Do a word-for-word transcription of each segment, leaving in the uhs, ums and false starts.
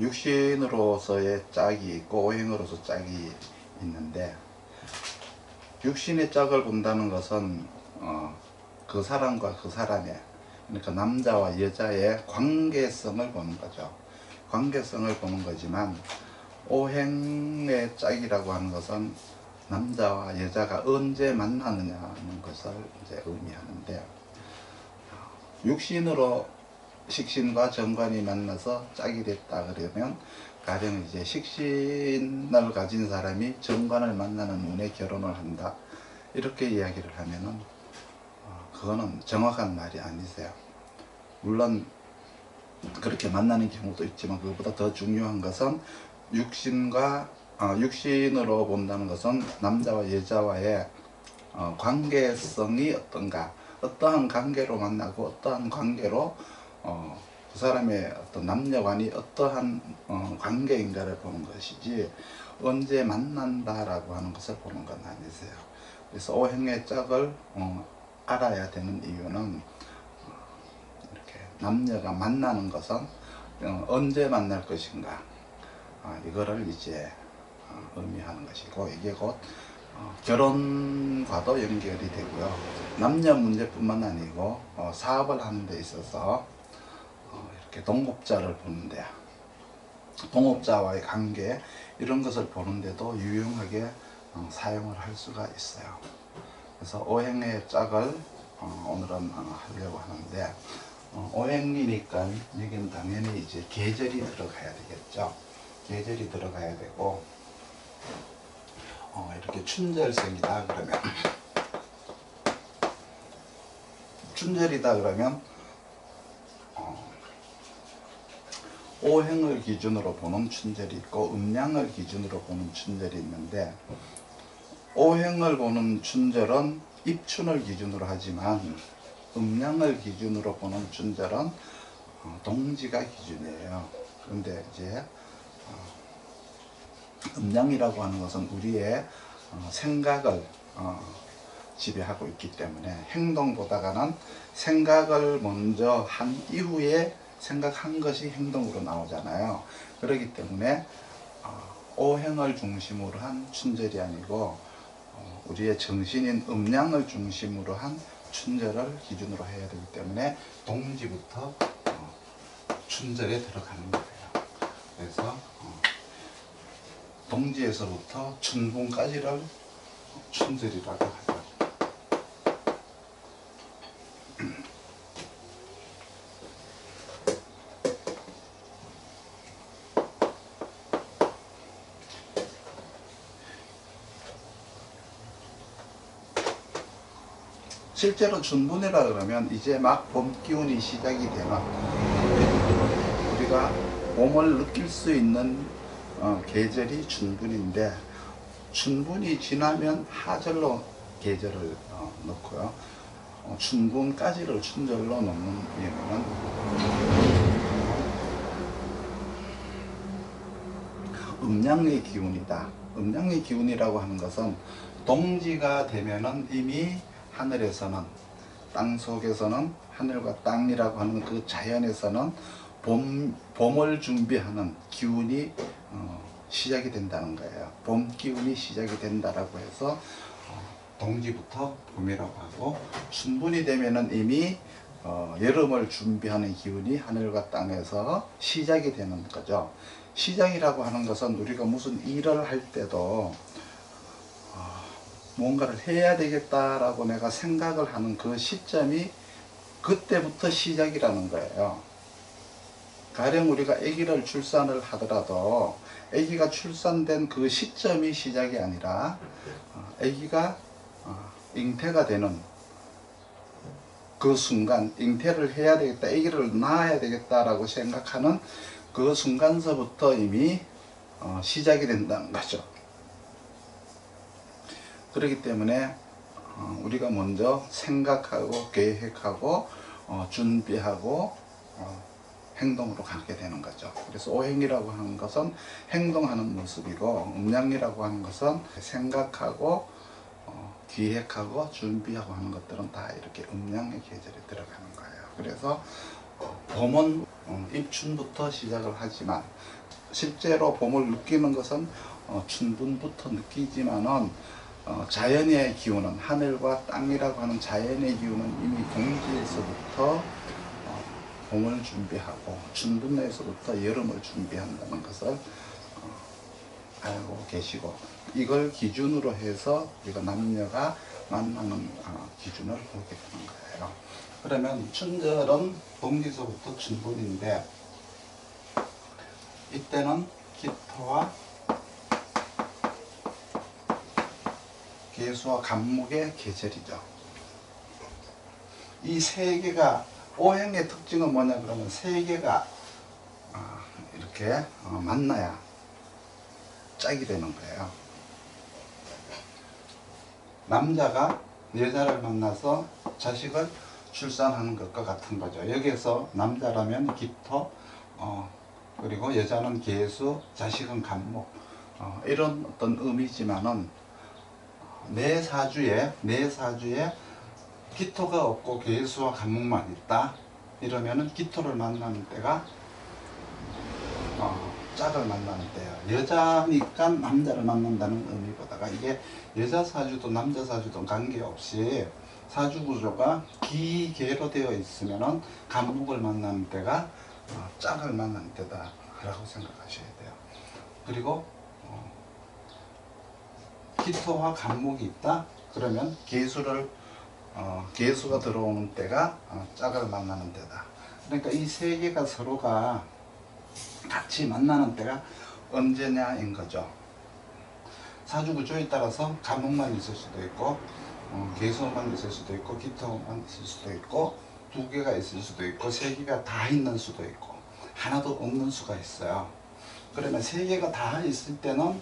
육신으로서의 짝이 있고 오행으로서 짝이 있는데, 육신의 짝을 본다는 것은 어, 그 사람과 그 사람의, 그러니까 남자와 여자의 관계성을 보는 거죠. 관계성을 보는 거지만, 오행의 짝이라고 하는 것은 남자와 여자가 언제 만나느냐는 것을 이제 의미하는데, 육신으로 식신과 정관이 만나서 짝이 됐다 그러면, 가령 이제 식신을 가진 사람이 정관을 만나는 운에 결혼을 한다, 이렇게 이야기를 하면은 그거는 정확한 말이 아니세요. 물론 그렇게 만나는 경우도 있지만, 그것보다 더 중요한 것은 육신과 어, 육신으로 본다는 것은 남자와 여자와의 어, 관계성이 어떤가, 어떠한 관계로 만나고 어떠한 관계로 어, 그 사람의 어떤 남녀관이 어떠한 어, 관계인가를 보는 것이지, 언제 만난다라고 하는 것을 보는 건 아니세요. 그래서 오행의 짝을 어, 알아야 되는 이유는, 이렇게 남녀가 만나는 것은 어, 언제 만날 것인가, 어, 이거를 이제 의미하는 것이고, 이게 곧 어, 결혼과도 연결이 되고요. 남녀 문제뿐만 아니고 어, 사업을 하는 데 있어서 어, 이렇게 동업자를 보는데, 동업자와의 관계, 이런 것을 보는데도 유용하게 어, 사용을 할 수가 있어요. 그래서 오행의 짝을 어, 오늘은 어, 하려고 하는데, 어, 오행이니까 여기는 당연히 이제 계절이 들어가야 되겠죠. 계절이 들어가야 되고, 어, 이렇게 춘절생이다 그러면, 춘절이다 그러면 어, 오행을 기준으로 보는 춘절이 있고, 음양을 기준으로 보는 춘절이 있는데, 오행을 보는 춘절은 입춘을 기준으로 하지만, 음양을 기준으로 보는 춘절은 어, 동지가 기준이에요. 그런데 이제 어, 음양이라고 하는 것은 우리의 어, 생각을 어, 지배하고 있기 때문에, 행동보다는 생각을 먼저 한 이후에 생각한 것이 행동으로 나오잖아요. 그렇기 때문에 어, 오행을 중심으로 한 춘절이 아니고 어, 우리의 정신인 음양을 중심으로 한 춘절을 기준으로 해야 되기 때문에, 동지부터 어, 춘절에 들어가는 거예요. 그래서 어, 동지에서부터 춘분까지를 춘절이라고 하죠. 실제로 춘분이라 그러면 이제 막 봄 기운이 시작이 되나, 우리가 봄을 느낄 수 있는 어, 계절이 춘분인데, 춘분이 지나면 하절로 계절을 어, 넣고요. 어, 춘분까지를 춘절로 넣는 이유는, 음양의 기운이다. 음양의 기운이라고 하는 것은, 동지가 되면은 이미 하늘에서는, 땅 속에서는, 하늘과 땅이라고 하는 그 자연에서는 봄, 봄을 준비하는 기운이 어, 시작이 된다는 거예요. 봄 기운이 시작이 된다라고 해서 어, 동지부터 봄이라고 하고, 춘분이 되면은 이미 어, 여름을 준비하는 기운이 하늘과 땅에서 시작이 되는 거죠. 시작이라고 하는 것은, 우리가 무슨 일을 할 때도 어, 뭔가를 해야 되겠다라고 내가 생각을 하는 그 시점이 그때부터 시작이라는 거예요. 가령 우리가 아기를 출산을 하더라도, 아기가 출산된 그 시점이 시작이 아니라, 아기가 잉태가 되는 그 순간, 잉태를 해야 되겠다, 아기를 낳아야 되겠다라고 생각하는 그 순간서부터 이미 시작이 된다는 거죠. 그렇기 때문에 우리가 먼저 생각하고 계획하고 준비하고 행동으로 가게 되는 거죠. 그래서 오행이라고 하는 것은 행동하는 모습이고, 음양이라고 하는 것은 생각하고 어, 기획하고 준비하고 하는 것들은 다 이렇게 음양의 계절에 들어가는 거예요. 그래서 어, 봄은 입춘부터 시작을 하지만 실제로 봄을 느끼는 것은 춘분부터 느끼지만은 자연의 기운은 하늘과 땅이라고 하는 자연의 기운은 이미 동지에서부터 봄을 준비하고 춘분에서부터 여름을 준비한다는 것을 알고 계시고, 이걸 기준으로 해서 우리가 남녀가 만나는 기준을 보게 되는 거예요. 그러면 춘절은 동지서부터 춘분인데 이때는 기토와 계수와 갑목의 계절이죠. 이 세 개가 오행의 특징은 뭐냐 그러면 세 개가 이렇게 만나야 짝이 되는 거예요. 남자가 여자를 만나서 자식을 출산하는 것과 같은 거죠. 여기에서 남자라면 기토, 어, 그리고 여자는 계수, 자식은 갑목, 어, 이런 어떤 의미지만은 내 사주에 내 사주에 기토가 없고 계수와 갑목만 있다 이러면은 기토를 만나는 때가 어, 짝을 만나는 때예요. 여자니까 남자를 만난다는 의미보다가 이게 여자 사주도 남자 사주도 관계없이 사주 구조가 기계로 되어 있으면은 갑목을 만나는 때가 어, 짝을 만나는 때다 라고 생각하셔야 돼요. 그리고 어, 기토와 갑목이 있다 그러면 계수를 어, 계수가 들어오는 때가 어, 짝을 만나는 때다. 그러니까 이 세 개가 서로가 같이 만나는 때가 언제냐인 거죠. 사주 구조에 따라서 갑목만 있을 수도 있고 어, 계수만 있을 수도 있고 기토만 있을 수도 있고 두 개가 있을 수도 있고 세 개가 다 있는 수도 있고 하나도 없는 수가 있어요. 그러면 세 개가 다 있을 때는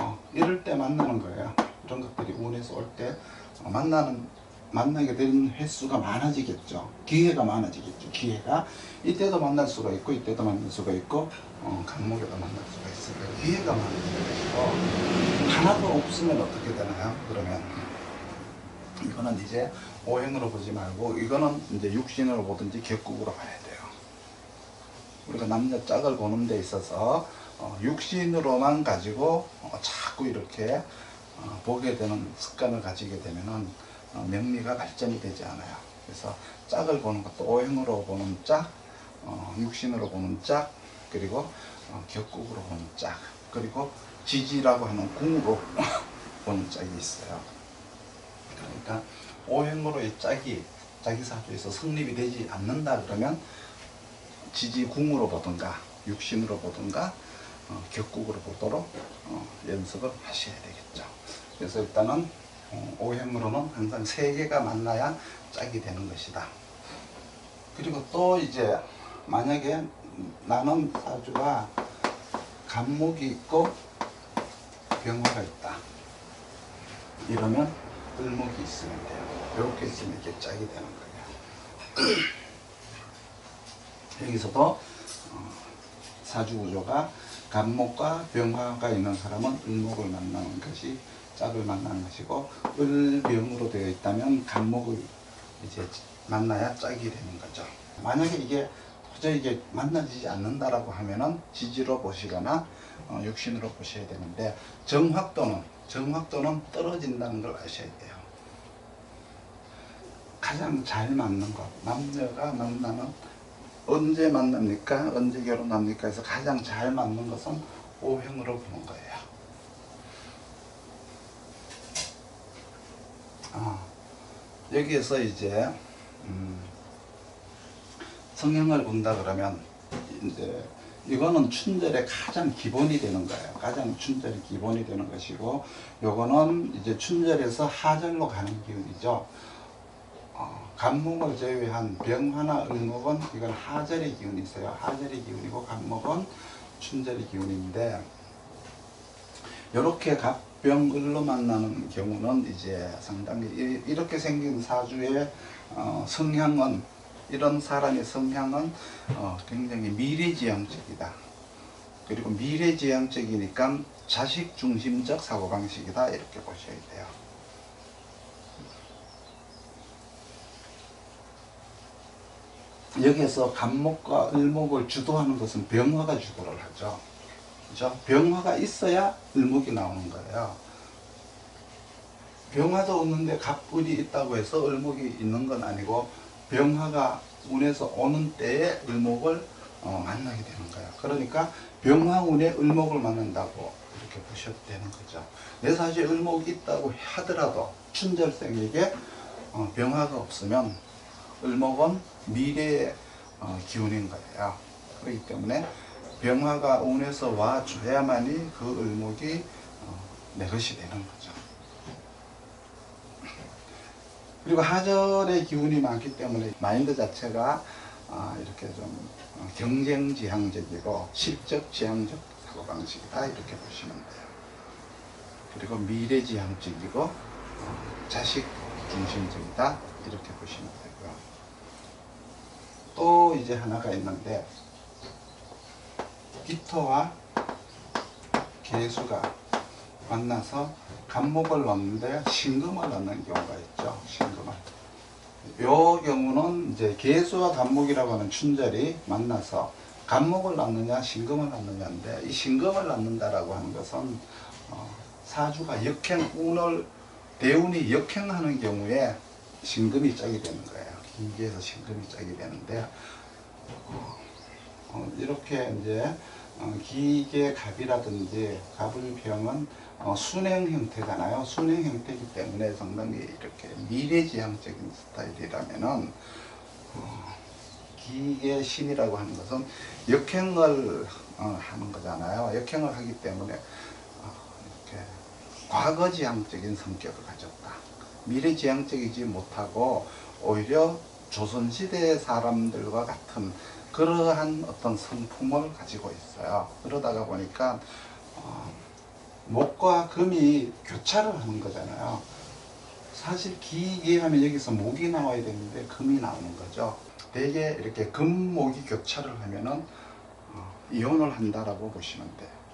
어, 이럴 때 만나는 거예요. 이런 것들이 운에서 올 때 어, 만나는 만나게 되는 횟수가 많아지겠죠. 기회가 많아지겠죠. 기회가 이때도 만날 수가 있고 이때도 만날 수가 있고 어, 간목에도 만날 수가 있으니까 기회가 많아지겠고 하나도 없으면 어떻게 되나요? 그러면 이거는 이제 오행으로 보지 말고 이거는 이제 육신으로 보든지 격국으로 봐야 돼요. 우리가 남녀 짝을 보는 데 있어서 어, 육신으로만 가지고 어, 자꾸 이렇게 어, 보게 되는 습관을 가지게 되면은 어, 명리가 발전이 되지 않아요. 그래서 짝을 보는 것도 오행으로 보는 짝, 어, 육신으로 보는 짝, 그리고 어, 격국으로 보는 짝, 그리고 지지라고 하는 궁으로 보는 짝이 있어요. 그러니까 오행으로의 짝이 자기 사주에서 성립이 되지 않는다 그러면 지지 궁으로 보든가 육신으로 보든가 어, 격국으로 보도록 어, 연습을 하셔야 되겠죠. 그래서 일단은 오행으로는 항상 세 개가 만나야 짝이 되는 것이다. 그리고 또 이제 만약에 나는 사주가 갑목이 있고 병화가 있다 이러면 을목이 있으면 돼요. 이렇게 있으면 이렇게 짝이 되는 거예요. 여기서도 사주 구조가 갑목과 병화가 있는 사람은 을목을 만나는 것이 짝을 만나는 것이고, 을병으로 되어 있다면 갑목을 이제 만나야 짝이 되는 거죠. 만약에 이게 도저히 이게 만나지지 않는다라고 하면은 지지로 보시거나 어, 육신으로 보셔야 되는데 정확도는 정확도는 떨어진다는 걸 아셔야 돼요. 가장 잘 맞는 것, 남녀가 만나는 언제 만납니까? 언제 결혼합니까? 해서 가장 잘 맞는 것은 오행으로 보는 거예요. 어, 여기에서 이제 음, 성향을 본다 그러면 이제 이거는 춘절의 가장 기본이 되는 거예요. 가장 춘절이 기본이 되는 것이고, 요거는 이제 춘절에서 하절로 가는 기운이죠. 어, 갑목을 제외한 병화나 을목은 이건 하절의 기운이 있어요. 하절의 기운이고 갑목은 춘절의 기운인데, 요렇게 갑 병을로 만나는 경우는 이제 상당히 이렇게 생긴 사주의 어, 성향은 이런 사람의 성향은 어, 굉장히 미래지향적이다. 그리고 미래지향적이니까 자식 중심적 사고방식이다 이렇게 보셔야 돼요. 여기에서 간목과 을목을 주도하는 것은 병화가 주도를 하죠. 그죠? 병화가 있어야 을목이 나오는 거예요. 병화도 없는데 갑을이 있다고 해서 을목이 있는 건 아니고, 병화가 운에서 오는 때에 을목을 어, 만나게 되는 거예요. 그러니까 병화운에 을목을 만난다고 이렇게 보셔도 되는 거죠. 내 사실 을목이 있다고 하더라도 춘절생에게 어, 병화가 없으면 을목은 미래의 어, 기운인 거예요. 그렇기 때문에 병화가 운에서 와줘야만이 그 을목이 어, 내 것이 되는 거죠. 그리고 하절의 기운이 많기 때문에 마인드 자체가 아, 이렇게 좀 경쟁 지향적이고 실적 지향적 사고방식이다, 이렇게 보시면 돼요. 그리고 미래 지향적이고 어, 자식 중심적이다, 이렇게 보시면 되고요. 또 이제 하나가 있는데, 기토와 계수가 만나서 간목을 넣는데 신금을 넣는 경우가 있죠. 신금을. 요 경우는 이제 계수와 간목이라고 하는 춘절이 만나서 간목을 넣느냐 신금을 넣느냐인데, 이 신금을 넣는다라고 하는 것은 어, 사주가 역행 운을 대운이 역행하는 경우에 신금이 짝이 되는 거예요. 기기에서 신금이 짝이 되는데, 어, 이렇게 이제 어, 기계 갑이라든지 갑을 병은 어, 순행 형태잖아요. 순행 형태이기 때문에 상당히 이렇게 미래지향적인 스타일이라면은, 어, 기계 신이라고 하는 것은 역행을 어, 하는 거잖아요. 역행을 하기 때문에 어, 이렇게 과거지향적인 성격을 가졌다. 미래지향적이지 못하고 오히려 조선시대 사람들과 같은 그러한 어떤 성품을 가지고 있어요. 그러다가 보니까 어, 목과 금이 교차를 하는 거잖아요. 사실 기이기 하면 여기서 목이 나와야 되는데 금이 나오는 거죠. 대개 이렇게 금목이 교차를 하면은 어, 이혼을 한다라고 보시면 돼요.